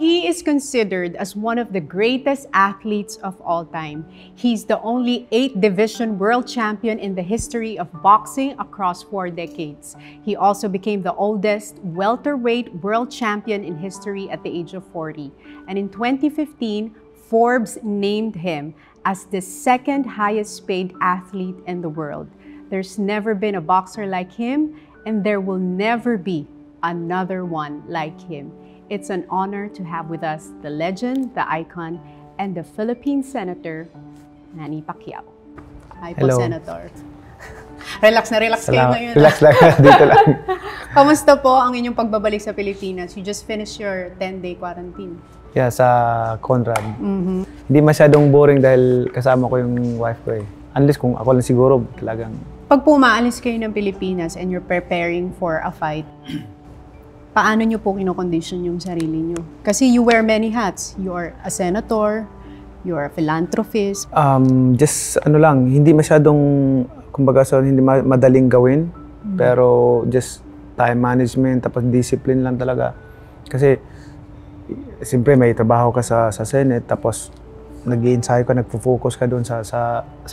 He is considered as one of the greatest athletes of all time. He's the only 8th division world champion in the history of boxing across 4 decades. He also became the oldest welterweight world champion in history at the age of 40. And in 2015, Forbes named him as the 2nd highest paid athlete in the world. There's never been a boxer like him, and there will never be another one like him. It's an honor to have with us the legend, the icon, and the Philippine Senator, Manny Pacquiao. Hi po, Senator. Relax na, relax kayo ngayon. Relax lang, dito lang. Kamusta po ang inyong pagbabalik sa Pilipinas? You just finished your 10-day quarantine. Yeah, sa Conrad. Hindi masyadong boring dahil kasama ko yung wife ko eh. Unless kung ako lang siguro talagang... Pag pumaalis kayo ng Pilipinas and you're preparing for a fight, paano nyo po kino-condition yung sarili nyo? Kasi you wear many hats. You are a senator, you are a philanthropist. Just ano lang, hindi masyadong, kumbaga so, hindi madaling gawin. Pero just time management, tapos discipline lang talaga. Kasi siyempre may trabaho ka sa Senate, tapos nag-i-ensayo ka, nagpo-focus ka doon sa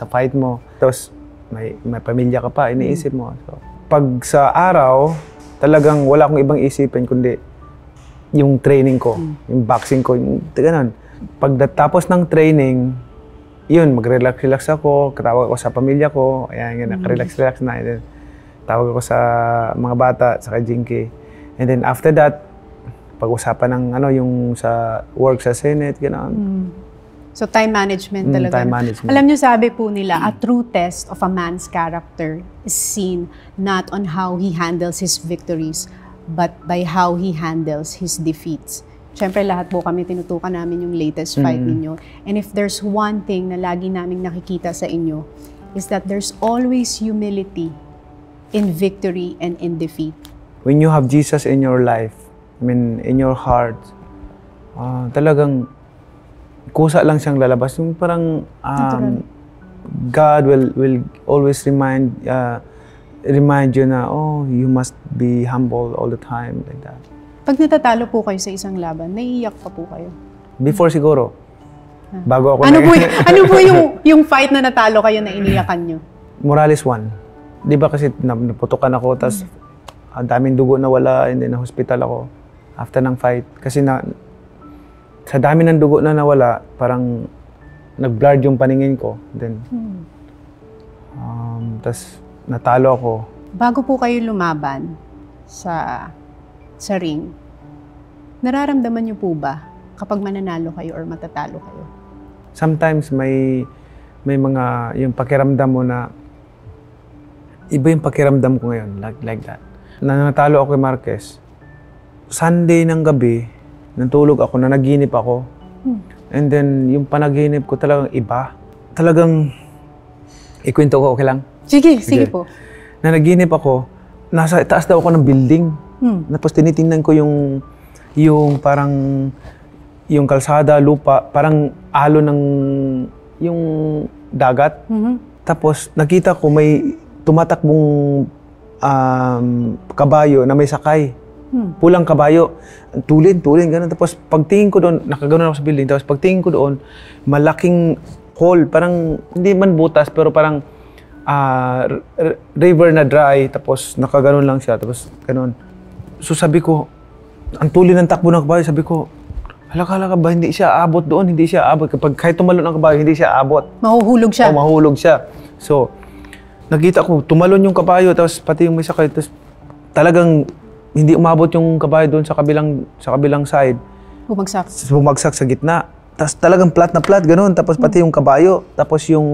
fight mo. Tapos may pamilya ka pa, iniisip mo. So, pag sa araw, talagang wala akong ibang isipin kundi yung training ko, yung boxing ko, yung ganun. Pagdatapos ng training, yun, mag-relax-relax ako, katawag ako sa pamilya ko, ayan, yun, relax-relax na. And then, tawag ako sa mga bata, sa Jinkee. And then after that, pag-usapan ng ano, yung sa work sa Senate, gano'n. So time management talaga. Time management. Alam niyo, sabi po nila, a true test of a man's character is seen not on how he handles his victories, but by how he handles his defeats. Siyempre, lahat po kami tinutukan namin yung latest fight ninyo. And if there's one thing na lagi naming nakikita sa inyo, is that there's always humility in victory and in defeat. When you have Jesus in your life, I mean, in your heart, talagang kusa lang siyang lalabas. Yung parang God will always remind you na, oh, you must be humble all the time, like that. Pag natatalo po kayo sa isang laban, naiiyak pa po kayo? Before siguro. Bago ako ano po yung fight na natalo kayo na iniyakan nyo? Morales won. Di ba kasi naputukan ako, tas ang daming dugo na wala, and then na-hospital ako after ng fight. Kasi sa dami ng dugo na nawala, parang nag-blurred yung paningin ko. Then, tas natalo ako. Bago po kayo lumaban sa ring, nararamdaman niyo po ba kapag mananalo kayo or matatalo kayo? Sometimes may mga, yung pakiramdam mo na, iba yung pakiramdam ko ngayon, like that. Nanatalo ako kay Marquez. Sunday ng gabi, natulog ako, nanaginip ako. And then, yung panaginip ko talagang iba. Talagang, ikwento ko, okay lang? Sige, sige po. Nanaginip ako, nasa taas daw ako ng building. Tapos tinitingnan ko yung parang, yung kalsada, lupa, parang alo ng, yung dagat. Tapos, nakita ko may tumatakbong kabayo na may sakay. Pulang kabayo, tulin, ganun. Tapos pagtingin ko doon, nakaganoon ako sa building, tapos pagtingin ko doon, malaking hole, parang hindi man butas, pero parang river na dry, tapos nakaganoon lang siya, tapos ganun. So sabi ko, ang tulin ng takbo ng kabayo, sabi ko, halaka ba, hindi siya aabot doon, hindi siya aabot. Kapag kahit tumalon ang kabayo, hindi siya aabot. Mahuhulog siya. O, mahuhulog siya. So, nakita ko, tumalon yung kabayo, tapos pati yung may sakay, tapos talagang hindi umabot yung kabayo doon sa kabilang side. Bumagsak sa gitna. Tapos talagang flat na flat, ganun. Tapos pati yung kabayo, tapos yung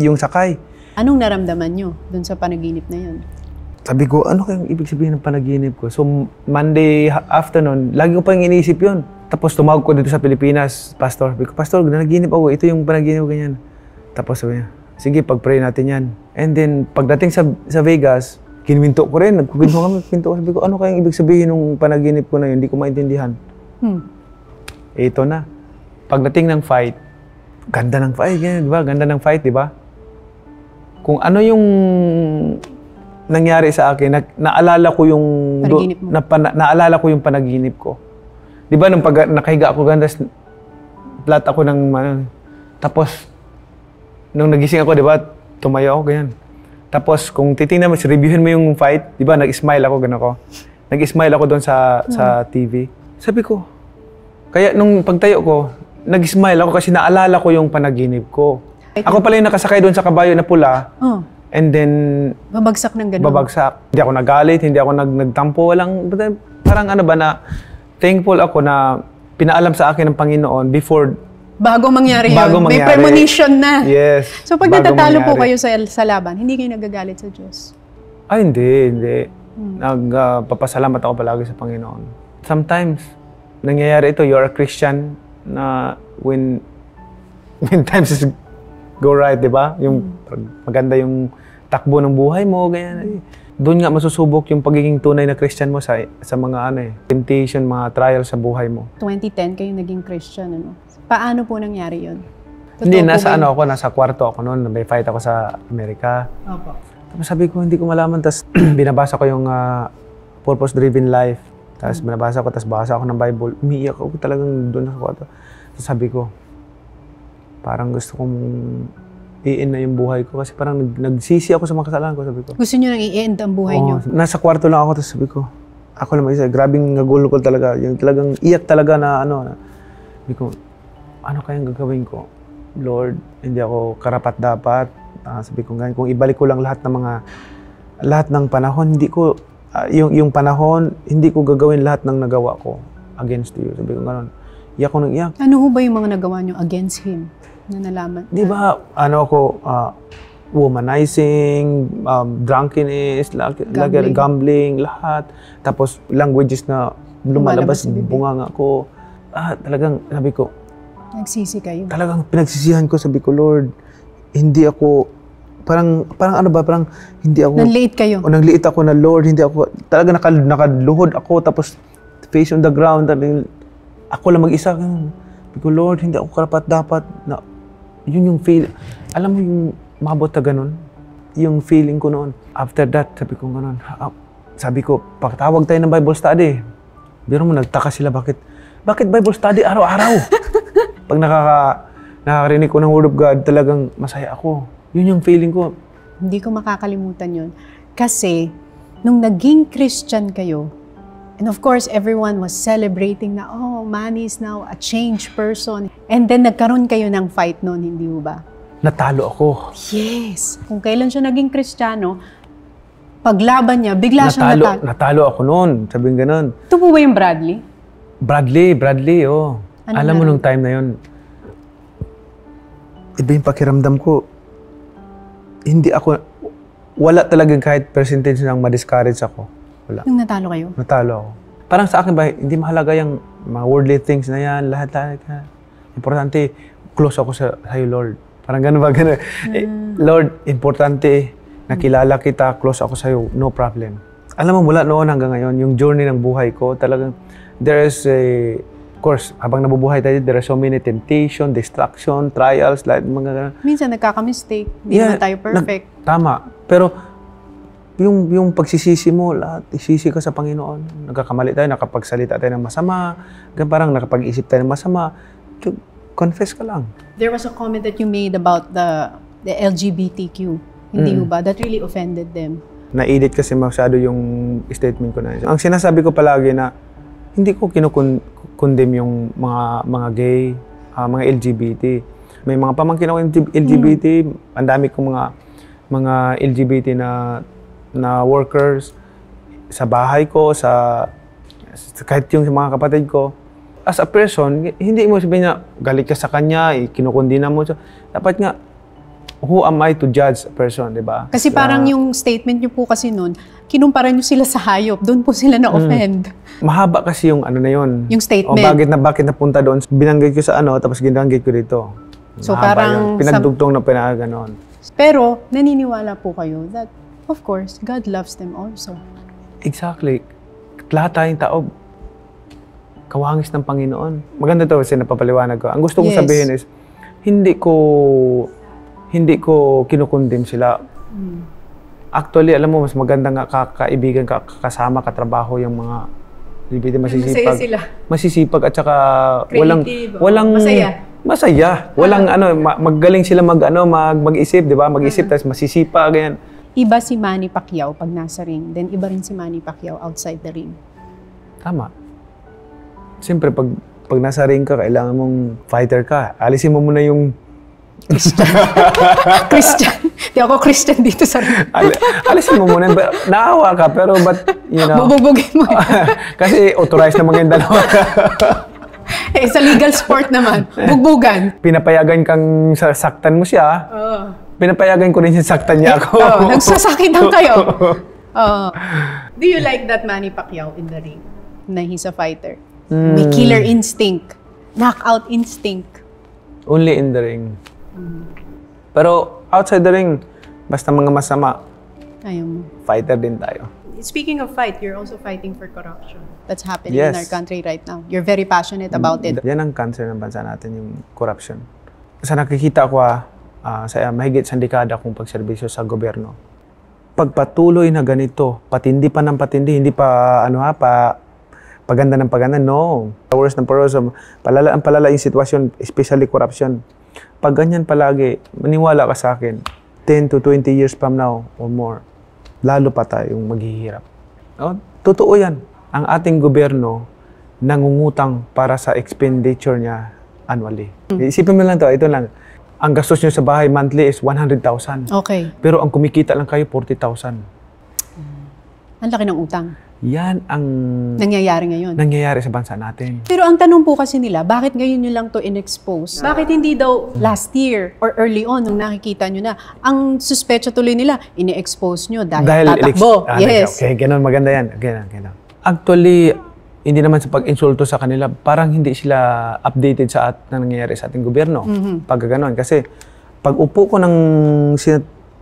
sakay. Anong naramdaman nyo doon sa panaginip na yun? Sabi ko, ano kayong ibig sabihin ng panaginip ko? So, Monday afternoon, lagi ko pang iniisip yun. Tapos tumawag ko dito sa Pilipinas, Pastor. Sabi ko, Pastor, nanaginip ako. Ito yung panaginip ko, ganyan. Tapos sabi niya, sige, pag-pray natin yan. And then, pagdating sa Vegas, kinuminto ko rin, nagkuminto kami, sabi ko, ano kayang ibig sabihin nung panaginip ko na yun, hindi ko maintindihan. Ito na. Pagdating ng fight, ganda ng fight, ganyan, di ba? Ganda ng fight, di ba? Kung ano yung nangyari sa akin, naalala ko yung panaginip ko. Di ba nung pag nakahiga ako gandas, flat ako ng tapos nung nagising ako, di ba, tumayo ako ganyan. Tapos kung titingnan mo, reviewin mo yung fight, di ba, nag-smile ako ganun ko. Nag-smile ako doon sa TV. Sabi ko, kaya nung pagtayo ko, nag-smile ako kasi naalala ko yung panaginip ko. Ako pala yung nakasakay doon sa kabayo na pula. Oh. And then babagsak ng ganun. Babagsak. Hindi ako nagalit, hindi ako nagtampo, walang parang ano ba na thankful ako na pinaalam sa akin ng Panginoon before bago mangyari yun. May premonition na. Yes. So pag natatalo po kayo sa laban, hindi kayo nagagalit sa Diyos? Ay, hindi. Nagpapasalamat ako palagi sa Panginoon. Sometimes, nangyayari ito, you're a Christian na when times go right, di ba? Yung maganda yung takbo ng buhay mo, ganyan. Doon nga masusubok yung pagiging tunay na Christian mo sa mga temptation, mga trial sa buhay mo. 2010 kayo naging Christian, ano? Paano po nangyari yun? Totoo hindi, nasa kwarto ako noon. May fight ako sa Amerika. Opo. Tapos sabi ko, hindi ko malaman. Tapos binabasa ko yung Purpose Driven Life. Tapos binabasa ko, tapos basa ako ng Bible. Umiiyak ako talagang doon sa kwarto. Tapos sabi ko, parang gusto kong i-end na yung buhay ko kasi parang nagsisi ako sa mga kasalanan ko, sabi ko. Gusto niyo nang i-end ang buhay niyo? Nasa kwarto lang ako, tapos sabi ko, ako lang mag-isa, grabing nagulukol talaga, yung talagang iyak talaga na ano. Sabi ko, ano kayang gagawin ko? Lord, hindi ako karapat-dapat. Sabi ko ganyan, kung ibalik ko lang lahat ng panahon, hindi ko, yung panahon, hindi ko gagawin lahat ng nagawa ko against you. Sabi ko gano'n, iyak ko ng iyak. Ano ho ba yung mga nagawa niyo against him? Na nalaman. Di ba, womanizing, drunkenness, gambling, lahat. Tapos languages na lumalabas, bunganga ko. Talagang sabi ko. Nagsisi kayo. Talagang pinagsisihan ko, sabi ko, Lord, hindi ako, parang ano ba, parang hindi ako. Nangliit kayo. O nangliit ako na, Lord, hindi ako, talaga nakaluhod ako, tapos face on the ground, ako lang mag-isa. Sabi ko, Lord, hindi ako karapat-dapat na, yun yung feel. Alam mo yung mabot na ganun? Yung feeling ko noon. After that, sabi ko ganun. Sabi ko, pakatawag tayo ng Bible study. Biro mo, nagtaka sila, bakit Bible study araw-araw? Pag nakarinig ko ng Word of God, talagang masaya ako. Yun yung feeling ko. Hindi ko makakalimutan yun. Kasi, nung naging Christian kayo, and of course, everyone was celebrating na, oh, Manny is now a changed person. And then, nagkaroon kayo ng fight noon, hindi mo ba? Natalo ako. Yes. Kung kailan siya naging Kristiyano, paglaban niya, bigla siyang natalo. Natalo ako noon. Sabihin ganun. Ito po ba yung Bradley? Bradley, oh. Ano alam mo nung time na yun, iba yung pakiramdam ko. Hindi ako, wala talagang kahit percentage nang ma-discourage ako. Wala. Nung natalo kayo? Natalo ako. Parang sa akin ba, hindi mahalaga yung mga worldly things na yan, lahat. Importante, close ako sa'yo, Lord. Parang gano'n ba, gano'n. Lord, importante, nakilala kita, close ako sa'yo, no problem. Alam mo, mula noon hanggang ngayon, yung journey ng buhay ko, talagang, there is a, of course, habang nabubuhay tayo, there are so many temptation, distraction, trials, like mga gano'n. Minsan, nagkaka-mistake. Hindi naman tayo perfect. Tama. Pero, yung pagsisisi mo, lahat, isisi ka sa Panginoon. Nagkakamali tayo, nakapagsalita tayo ng masama, parang nakapag-isip tayo ng masama. Confess ka lang. There was a comment that you made about the LGBTQ, hindi mo ba? That really offended them. Na-edit kasi masyado yung statement ko na yun. Ang sinasabi ko palagi na, hindi ko kinukundem yung mga gay, mga LGBT. May mga pamangkin ako LGBT, ang dami kong mga LGBT na workers sa bahay ko, kahit yung mga kapatid ko. As a person, hindi mo sabihin na galit ka sa kanya, kinukundina mo. So, dapat nga, who am I to judge a person, di ba? Kasi parang yung statement niyo po kasi noon, kinumpara niyo sila sa hayop, doon po sila na-offend. Mahaba kasi yung ano na yun. Yung statement. O bakit napunta doon, binanggit ko sa ano, tapos ginanggit ko dito. So mahaba parang yun. Pinagdugtong na pinaganoon. Pero, naniniwala po kayo that of course, God loves them also. Exactly. Lahat tayong tao, kawangis ng Panginoon. Maganda ito kasi napapaliwanag ko. Ang gusto kong sabihin is, hindi ko kinukundim sila. Actually, alam mo, mas maganda nga kakaibigan, kasama, katrabaho yung mga Hindi masisipag. Masaya sila. Masisipag at saka creative, walang masaya. Masaya. Walang magaling sila mag-isip, 'di ba? Mag-isip tapos masisipag ganyan. Iba si Manny Pacquiao pag nasa ring, then iba rin si Manny Pacquiao outside the ring. Tama. Siyempre pag nasa ring ka, kailangan mong fighter ka. Alisin mo muna yung Christian. Christian. Di ako Christian dito sa ring. Alisin mo muna. Naawa ka, pero you know. Bububugin mo. Kasi authorized na mga dalawa. Eh, sa legal sport naman, bugbugan. Pinapayagan kang sasaktan mo siya. Pinapayagan ko rin siya saktan niya ako. Oh, nagsasakitan kayo. Oh. Do you like that Manny Pacquiao in the ring? Na he's a fighter. Mm. May killer instinct. Knockout instinct. Only in the ring. Mm. Pero outside the ring, basta mga masama, ayaw mo. Fighter din tayo. Speaking of fight, you're also fighting for corruption. That's happening in our country right now. You're very passionate about it. Yan ang cancer ng bansa natin, yung corruption. Sa nakikita ko sa mahigit sa dekada kong pagserbisyo sa gobyerno, pagpatuloy na ganito, patindi pa ng patindi, hindi pa paganda ng paganda, no. Powers ng powers, palala yung sitwasyon, especially corruption. Pag ganyan palagi, maniwala ka sa akin, 10 to 20 years from now or more, lalo pa tayong maghihirap. Oh, totoo yan. Ang ating gobyerno nangungutang para sa expenditure niya annually. Isipin mo lang to, ito lang. Ang gastos niyo sa bahay monthly is 100,000. Okay. Pero ang kumikita lang kayo 40,000. Ang laki ng utang. Yan ang nangyayari ngayon. Nangyayari sa bansa natin. Pero ang tanong po kasi nila, bakit ngayon nyo lang to inexpose? Bakit hindi daw last year or early on nung nakikita nyo na? Ang suspecha tuloy nila, ini-expose nyo dahil tatakbo. Yes. Okay, ganun, maganda yan. Ganun. Actually, hindi naman sa pag-insulto sa kanila, parang hindi sila updated sa nangyayari sa ating gobyerno. Pag ganun. Kasi pag upo ko ng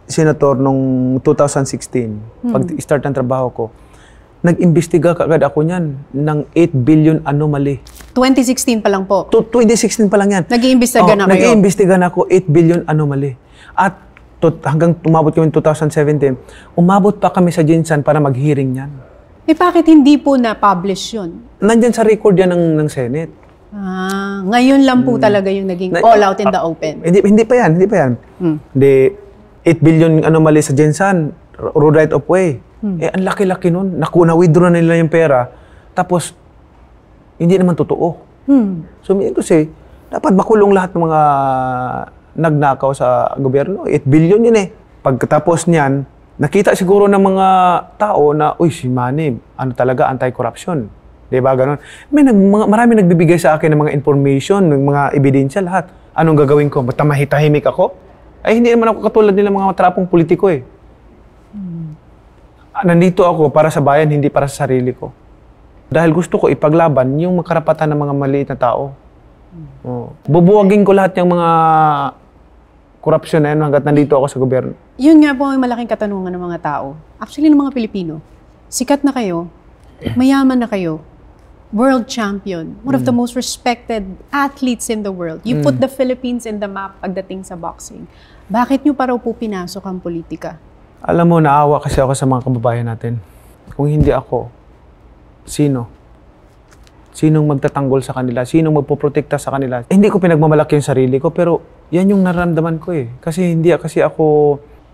senator nung 2016, pag start ng trabaho ko, nag-imbestiga kaagad ako niyan ng 8 billion anomaly. 2016 pa lang po? 2016 pa lang yan. Nag-iimbestiga na kayo? Nag-iimbestiga na ako 8 billion anomaly. At hanggang umabot kami 2017, umabot pa kami sa Jensen para mag-hearing yan. Eh bakit hindi po na-publish yun? Nandyan sa record yan ng Senate. Ah, ngayon lang po talaga yung naging all out in the open. Hindi pa yan. Hindi, 8 billion anomaly sa Jensen, road right of way. Eh, ang laki-laki nun. Na-withdraw na nila yung pera. Tapos, hindi naman totoo. So, meaning to say, dapat makulong lahat ng mga nagnakaw sa gobyerno. 8 billion yun eh. Pagkatapos niyan, nakita siguro ng mga tao na, uy, si Manny, talaga, anti-corruption. Diba, ganun. Marami nagbibigay sa akin ng mga information, ng mga ebidensya, lahat. Anong gagawin ko? Mahitahimik ako? Ay, hindi naman ako katulad nila mga matrapong politiko eh. Nandito ako para sa bayan, hindi para sa sarili ko. Dahil gusto ko ipaglaban yung karapatan ng mga maliit na tao. Bubuwagin ko lahat yung mga korupsyon na yun hanggat nandito ako sa gobyerno. Yun nga po ang malaking katanungan ng mga tao. Actually, ng mga Pilipino. Sikat na kayo, mayaman na kayo, world champion, one of the most respected athletes in the world. You put the Philippines in the map pagdating sa boxing. Bakit nyo pa raw po pinasok ang politika? Alam mo, naawa kasi ako sa mga kababayan natin. Kung hindi ako, sino? Sinong magtatanggol sa kanila? Sinong magpoprotekta sa kanila? Eh, hindi ko pinagmamalaki yung sarili ko, pero yan yung nararamdaman ko eh. Kasi hindi kasi ako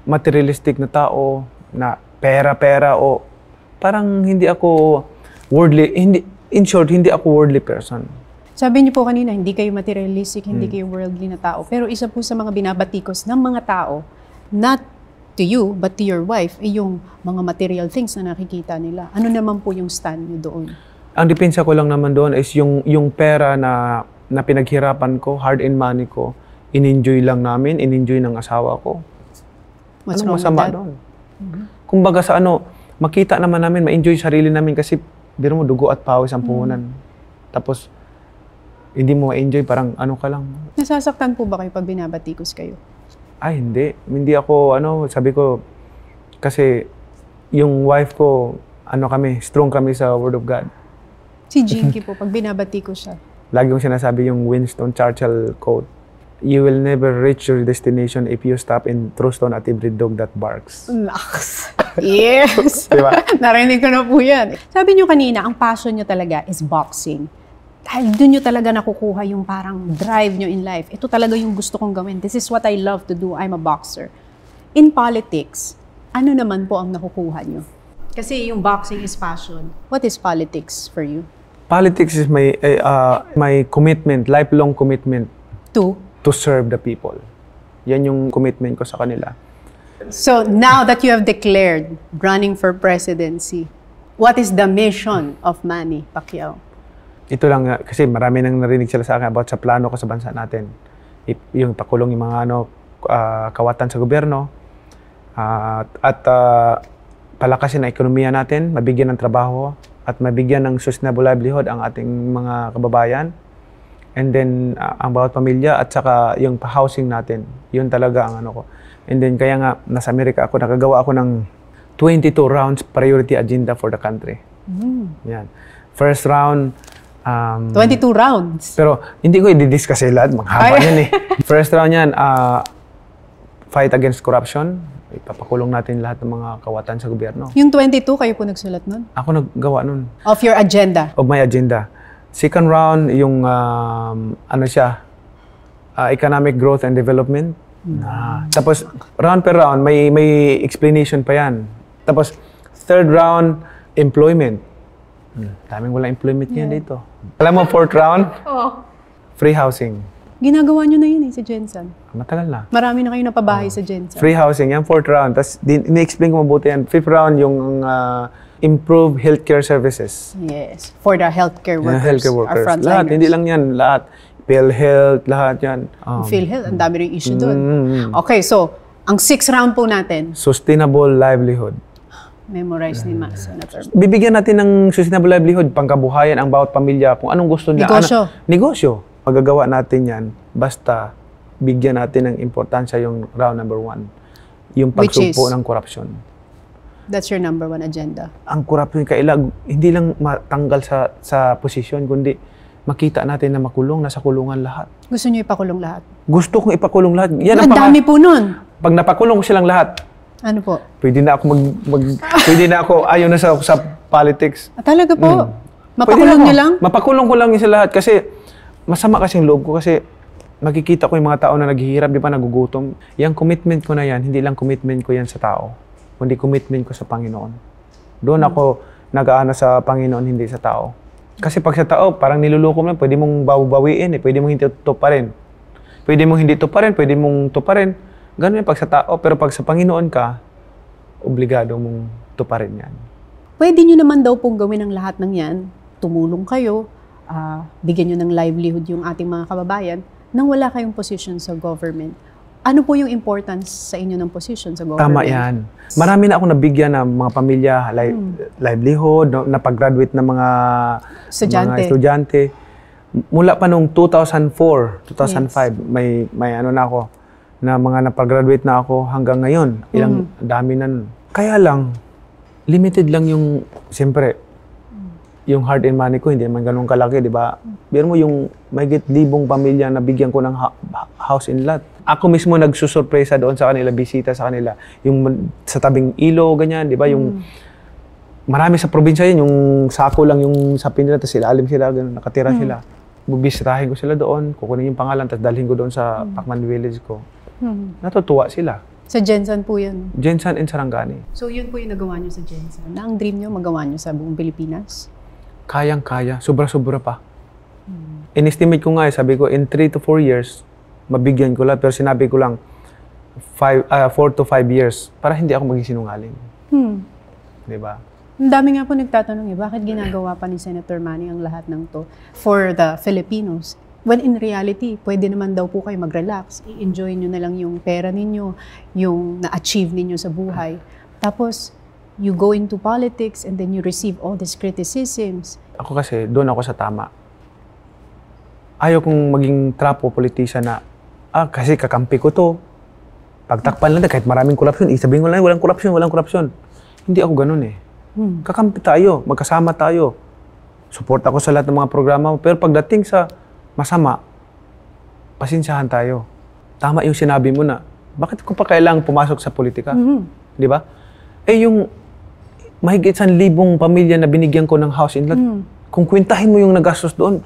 materialistic na tao, na pera-pera o parang hindi ako worldly. In short, hindi ako worldly person. Sabi niyo po kanina, hindi kayo materialistic, hindi kayo worldly na tao. Pero isa po sa mga binabatikos ng mga tao, not to you, but to your wife, ay yung mga material things na nakikita nila. Ano naman po yung stand nyo doon? Ang depensa ko lang naman doon is yung pera na pinaghirapan ko, hard-earned money ko, in-enjoy lang namin, in-enjoy ng asawa ko. What's wrong with that? Kumbaga sa makita naman namin, ma-enjoy sarili namin kasi biro mo, dugo at pawis ang puhunan. Tapos, hindi mo ma-enjoy, parang ka lang. Nasasaktan po ba kayo pag binabatikos kayo? Ay, hindi. Hindi ako, sabi ko, kasi yung wife ko, kami, strong kami sa Word of God. Si Jinkee po, pag binabati ko siya. Lagi kong sinasabi yung Winston Churchill quote. you will never reach your destination if you stop and throw stone at every dog that barks. Naks. Yes. Diba? Narinig ko na po yan. Sabi nyo kanina, ang passion nyo talaga is boxing. Dahil doon nyo talaga nakukuha yung parang drive nyo in life. Ito talaga yung gusto kong gawin. This is what I love to do. I'm a boxer. In politics, ano naman po ang nakukuha nyo? Kasi yung boxing is passion. What is politics for you? Politics is my, my commitment, lifelong commitment. To? To serve the people. Yan yung commitment ko sa kanila. So now that you have declared running for presidency, what is the mission of Manny Pacquiao? Ito lang, kasi marami nang narinig sila sa akin about sa plano ko sa bansa natin. Yung pakulong yung mga ano, kawatan sa gobyerno, at palakasin ang ekonomiya natin, mabigyan ng trabaho, at mabigyan ng sustainable livelihood ang ating mga kababayan. And then, ang bawat pamilya at saka yung pa-housing natin. Yun talaga ang ano ko. And then, kaya nga, nasa Amerika ako, nakagawa ako ng 22 rounds priority agenda for the country. Mm. Yan. First round... 22 rounds? Pero, hindi ko i-discuss lahat. Maghaba yan eh. First round yan, fight against corruption. Ipapakulong natin lahat ng mga kawatan sa gobyerno. Yung 22, kayo po nagsulat nun? Ako naggawa nun. Of your agenda? Of my agenda. Second round, yung economic growth and development. Ah. Tapos, round per round, may explanation pa yan. Tapos, third round, employment. Daming wala employment niya dito. Alam mo, fourth round, free housing. Ginagawa nyo na yun eh, sa Jensen. Matagal na. Marami na kayo napabahay sa Jensen. Free housing, yan fourth round. Tapos, in-explain ko mabuti yan. Fifth round, yung... improve healthcare services. Yes, for the healthcare workers, our frontliners. Lahat, hindi lang yan, lahat. PhilHealth, lahat yan. PhilHealth, ang dami rin issue doon. Okay, so, ang sixth round po natin. Sustainable livelihood. Memorize ni Ma, Senator. Bibigyan natin ng sustainable livelihood, pangkabuhayan ang bawat pamilya, kung anong gusto niya. Negosyo. Negosyo. Magagawa natin yan, basta bigyan natin ng importansya yung round number one. Yung pagsumpo ng korupsyon. That's your number one agenda. Ang korupsyon kailangan hindi lang matanggal sa posisyon, kundi makita natin na makulong, nasa kulungan lahat. Gusto niyo ipakulong lahat? Gusto kong ipakulong lahat. Yan ang dami po nun. Pag napakulong ko silang lahat. Ano po? Pwede na ako ayaw na sa politics. Ah, talaga po? Mapakulong niyo lang? Mapakulong ko lang yung sa lahat kasi masama kasi yung loob ko kasi makikita ko yung mga tao na naghihirap, di ba nagugutom. Yung commitment ko na yan, hindi lang commitment ko yan sa tao. Kundi commitment ko sa Panginoon. Doon ako nag-aano sa Panginoon, hindi sa tao. Kasi pag sa tao, parang niluloko mo lang, pwede mong babawiin, eh. Pwede mong hindi tuparin. Pwede mong hindi tuparin, pwede mong tuparin. Ganun yung pag sa tao, pero pag sa Panginoon ka, obligado mong tuparin yan. Pwede nyo naman daw pong gawin ang lahat ng yan, tumulong kayo, bigyan nyo ng livelihood yung ating mga kababayan, nang wala kayong position sa government. Ano po yung importance sa inyo ng position sa government? Tama yan. Marami na akong nabigyan ng mga pamilya, livelihood, napag-graduate ng mga estudyante. Mula pa noong 2004, 2005, may ano na ako, na mga napag-graduate na ako hanggang ngayon. Ilang dami na nun. Kaya lang, limited lang yung, siyempre, yung hard and money ko, hindi naman ganun kalaki, di ba? Biro mo yung mahigit 1,000 pamilya na bigyan ko ng house and lot. Ako mismo nagsusurpresa doon sa kanila, bisita sa kanila. Yung sa tabing ilo, ganyan, di ba? Yung marami sa probinsya yun, yung sako lang yung sapin nila, tapos ilalim sila, ganun, nakatira sila. Bubisitahin ko sila doon, kukunin yung pangalan, tapos dalhin ko doon sa Pacman Village ko. Natutuwa sila. Sa Gensan po yun? Gensan and Sarangani. So yun po yung nagawa nyo sa Gensan? Na ang dream nyo, magawa nyo sa buong Pilipinas? Kayang-kaya, sobra-sobra pa. In-estimate ko nga, sabi ko, in 3 to 4 years, mabigyan ko lahat, pero sinabi ko lang 4 to 5 years para hindi ako maging sinungaling. Di ba? Ang dami nga po nagtatanong eh, bakit ginagawa pa ni Senator Manny ang lahat ng to for the Filipinos? When in reality, pwede naman daw po kayo mag-relax, i-enjoy nyo na lang yung pera ninyo, yung na-achieve ninyo sa buhay. Tapos, you go into politics and then you receive all these criticisms. Ako kasi, doon ako sa tama. Ayaw kong maging trapo politisya na, kasi kakampi ko to. Pagtakpan lang na, kahit maraming korupsyon, isabihin ko lang, walang korupsyon, walang korupsyon. Hindi ako ganun eh. Kakampi tayo, magkasama tayo. Support ako sa lahat ng mga programa mo, pero pagdating sa masama, pasensyahan tayo. Tama yung sinabi mo na, bakit ko pa kailangang pumasok sa politika? Di ba? Eh yung mahigit 1,000 pamilya na binigyan ko ng house in lot, kung kwentahin mo yung nagastos doon,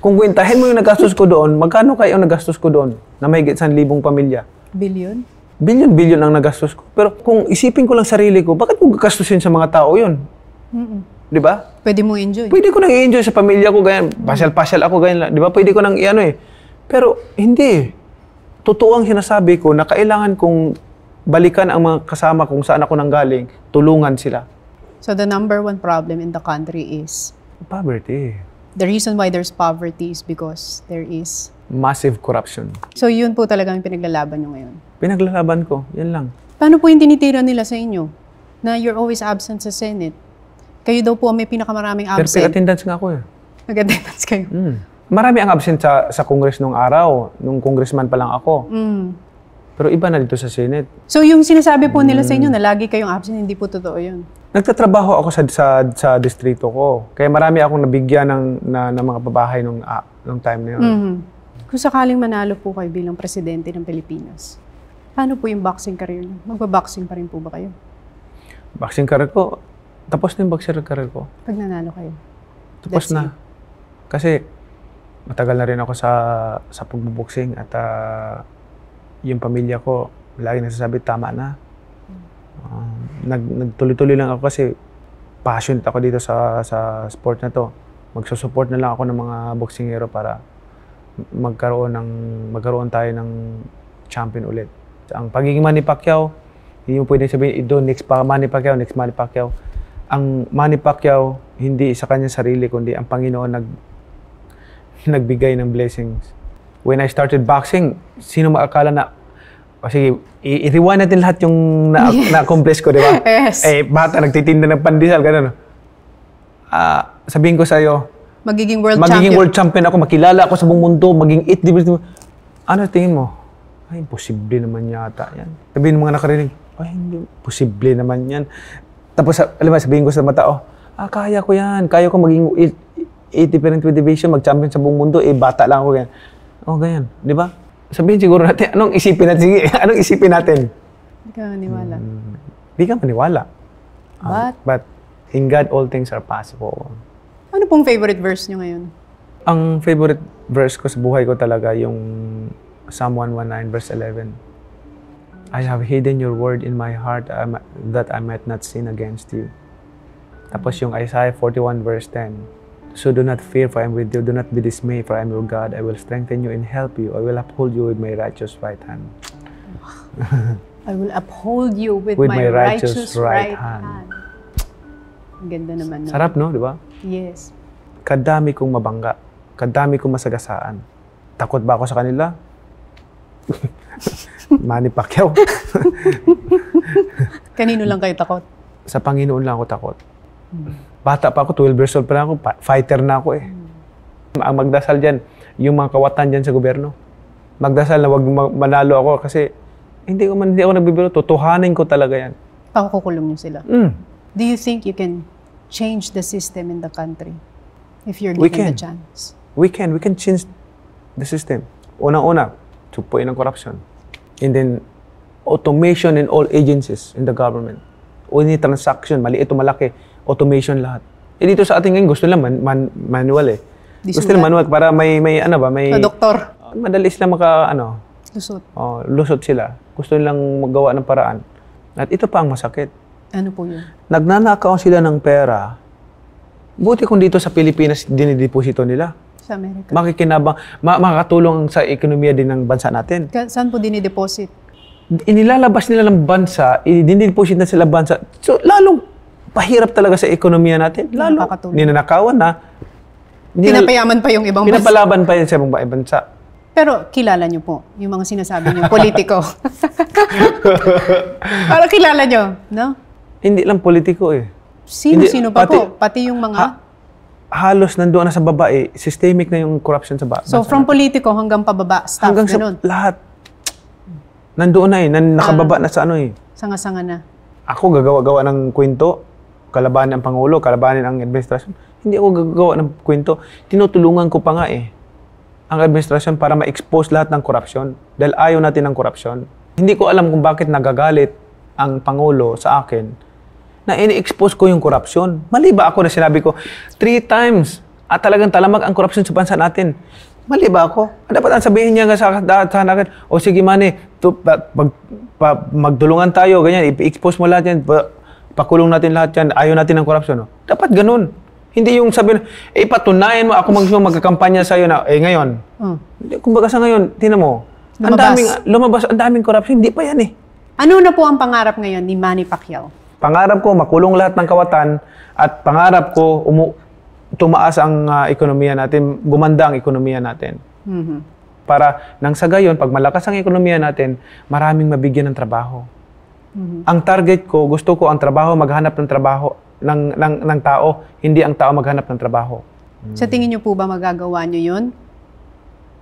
kung kwentahin mo yung nagastos ko doon, magkano kaya yung nagastos ko doon na mahigit 1,000 pamilya? Billion? Billion ang nagastos ko. Pero kung isipin ko lang sarili ko, bakit ko gagastusin sa mga tao yun? Di ba? Pwede mo enjoy. Pwede ko nang i-enjoy sa pamilya ko, ganyan. Pasyal-pasyal ako, ganyan lang. Di ba? Pwede ko nang i-ano eh. Pero hindi. Totoo ang sinasabi ko na kailangan kong balikan ang mga kasama kung saan ako nanggaling, tulungan sila. So the #1 problem in the country is? Poverty. The reason why there's poverty is because there is? Massive corruption. So yun po talaga yung pinaglalaban nyo ngayon? Pinaglalaban ko, yan lang. Paano po yung tinitira nila sa inyo? Na you're always absent sa Senate. Kayo daw po ang may pinakamaraming absent. Pero attendance nga ako eh. Nag-attendance kayo? Marami ang absent sa Congress nung araw, nung congressman pa lang ako. Pero iba na dito sa Senate. So yung sinasabi po nila sa inyo na lagi kayong absent, hindi po totoo yun? Nagtatrabaho ako sa distrito ko. Kaya marami akong nabigyan ng mga babahay nung time na yun. Kung sakaling manalo po kayo bilang presidente ng Pilipinas, paano po yung boxing career niyo? Magbaboxing pa rin po ba kayo? Boxing career ko? Tapos na yung boxer career ko. Pag nanalo kayo? Tapos na. Kasi matagal na rin ako sa pagbuboxing at yung pamilya ko, lagi nasasabi, tama na. Nagtuloy-tuloy lang ako kasi passionate ako dito sa sport na to. Magsusupport na lang ako ng mga boksingero para magkaroon tayo ng champion ulit. Ang pagiging Manny Pacquiao, hindi mo pwede sabihin, ito, next Manny Pacquiao. Ang Manny Pacquiao, hindi sa kanyang sarili, kundi ang Panginoon nagbigay ng blessings. When I started boxing, sino maakala na, sige, i-rewind natin lahat yung na-accomplish ko, di ba? Yes. Eh, bata, nagtitinda ng pandesal, gano'n. Sabihin ko sa'yo, magiging world champion ako, makilala ako sa buong mundo, maging 8 division. Ano tingin mo? Ay, imposible naman yata yan. Sabihin ng mga nakarinig, ay, hindi, imposible naman yan. Tapos, alam mo, sabihin ko sa mata, kaya ko yan, kaya ko maging 8 different division, mag-champion sa buong mundo, eh, bata lang ako, ganyan. Ganyan. Di ba? Sabihin siguro natin, anong isipin natin? Sige, anong isipin natin? Hindi ka maniwala. Hindi ka maniwala. But in God, all things are possible. Ano pong favorite verse nyo ngayon? Ang favorite verse ko sa buhay ko talaga yung Psalm 119 verse 11. I have hidden your word in my heart that I might not sin against you. Tapos yung Isaiah 41 verse 10. So do not fear, for I am with you. Do not be dismayed, for I am your God. I will strengthen you and help you. I will uphold you with my righteous right hand. I will uphold you with my righteous right hand. Ang ganda naman. Sarap, no? Di ba? Yes. Kadami kong mabangga. Kadami kong masagasaan. Takot ba ako sa kanila? Manny Pacquiao. Kanino lang kayo takot? Sa Panginoon lang ako takot. Bata pa ako, 12 years old pa lang ako, fighter na ako eh. Ang magdasal dyan, yung mga kawatan dyan sa gobyerno. Magdasal na wag manalo ako kasi hindi ako nagbibiro, tutuhanin ko talaga yan. Pakukulong nyo sila. Do you think you can change the system in the country if you're given the chance? We can change the system. Una-una, tupuin ang corruption. And then, automation in all agencies in the government. Any transaction, maliit o malaki, automation lahat. Eh dito sa atin ngayon, gusto lang manual eh. Gusto lang manual para may ano ba, may... doktor. Madali sila lusot. Oh, lusot sila. Gusto nilang magawa ng paraan. At ito pa ang masakit. Ano po yun? Nagnanakaw sila ng pera. Buti kung dito sa Pilipinas, dinideposito nila. Sa Amerika. Makakatulong sa ekonomiya din ng bansa natin. Saan po dinideposit? Inilalabas nila ng bansa, dinideposit na sila bansa. So, lalong pahirap talaga sa ekonomiya natin. Lalo, ninanakawan na. Pinapayaman pa yung ibang bansa. Pinapalaban pa yan sa ibang bansa. Pero kilala nyo po yung mga sinasabi nyo, politiko. Para kilala nyo, no? Hindi lang politiko eh. Sino-sino pa po? Pati yung mga... halos nandoon na sa baba eh. Systemic na yung corruption sa baba. So from politiko hanggang pababa, staff, hanggang ganun? Hanggang sa lahat. Nandoon na eh. Nakababa na sa ano eh. Sanga-sanga na. Ako gagawa-gawa ng kwento, kalabanin ang Pangulo, kalabanin ang administrasyon. Hindi ako gagawa ng kwento. Tinutulungan ko pa nga eh. ang administrasyon para ma-expose lahat ng korupsyon dahil ayaw natin ng korupsyon. Hindi ko alam kung bakit nagagalit ang Pangulo sa akin na ini-expose ko yung korupsyon. Mali ba ako na sinabi ko 3 times at talagang talamag ang korupsyon sa bansa natin? Mali ba ako? Dapat ang sabihin niya nga sa akin, o sige Manny, magdulungan tayo, ganyan, i-expose mo lahat yan, pakulong natin lahat yan, ayaw natin ng korupsyon. No? Dapat ganun. Hindi yung sabihin, patunayan mo, ako magkakampanya sa'yo na, ngayon. Kumbaga sa ngayon, tingnan mo, ang daming, lumabas, ang daming korupsyon, hindi pa yan eh. Ano na po ang pangarap ngayon ni Manny Pacquiao? Pangarap ko, makulong lahat ng kawatan, at pangarap ko, tumaas ang ekonomiya natin, gumanda ang ekonomiya natin. Para nang sa gayon, pag malakas ang ekonomiya natin, maraming mabigyan ng trabaho. Ang target ko, gusto ko ang trabaho, maghanap ng trabaho ng tao, hindi ang tao maghanap ng trabaho. Sa tingin niyo po ba magagawa niyo yun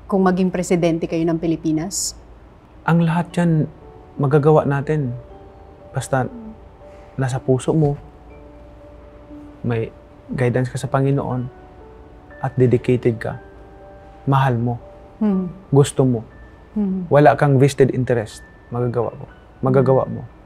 kung maging presidente kayo ng Pilipinas? Ang lahat yan, magagawa natin. Basta nasa puso mo, may guidance ka sa Panginoon at dedicated ka. Mahal mo. Gusto mo. Wala kang vested interest. Magagawa mo.